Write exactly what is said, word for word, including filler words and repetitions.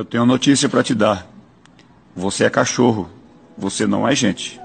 Eu tenho notícia para te dar. Você é cachorro, você não é gente.